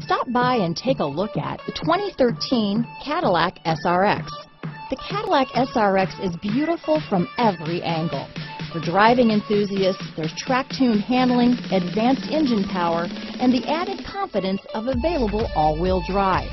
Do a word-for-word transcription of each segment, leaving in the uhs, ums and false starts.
Stop by and take a look at the twenty thirteen Cadillac S R X. The Cadillac S R X is beautiful from every angle. For driving enthusiasts, there's track-tuned handling, advanced engine power, and the added confidence of available all-wheel drive.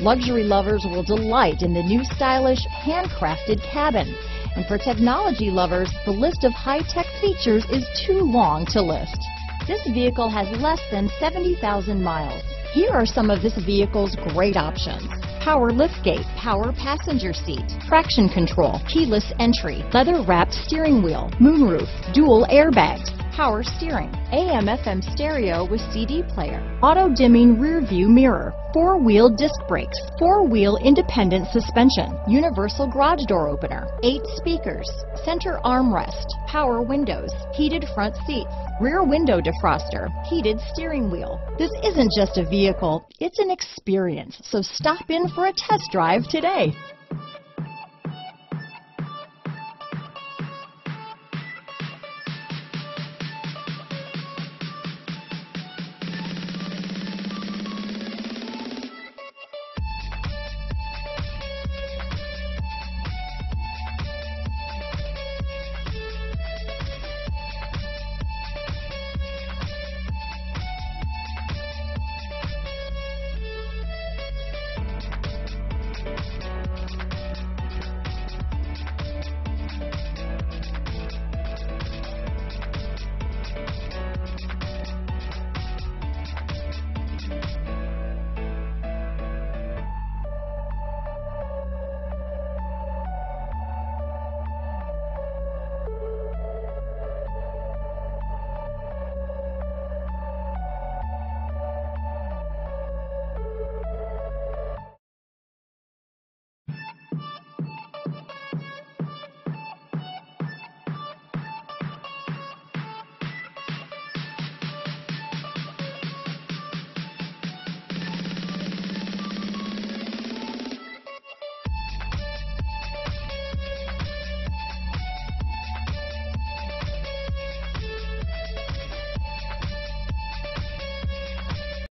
Luxury lovers will delight in the new stylish, handcrafted cabin. And for technology lovers, the list of high-tech features is too long to list. This vehicle has less than seventy thousand miles. Here are some of this vehicle's great options: power liftgate, power passenger seat, traction control, keyless entry, leather-wrapped steering wheel, moonroof, dual airbags, power steering, A M F M stereo with C D player, auto-dimming rear-view mirror, four-wheel disc brakes, four-wheel independent suspension, universal garage door opener, eight speakers, center armrest, power windows, heated front seats, rear window defroster, heated steering wheel. This isn't just a vehicle, it's an experience, so stop in for a test drive today.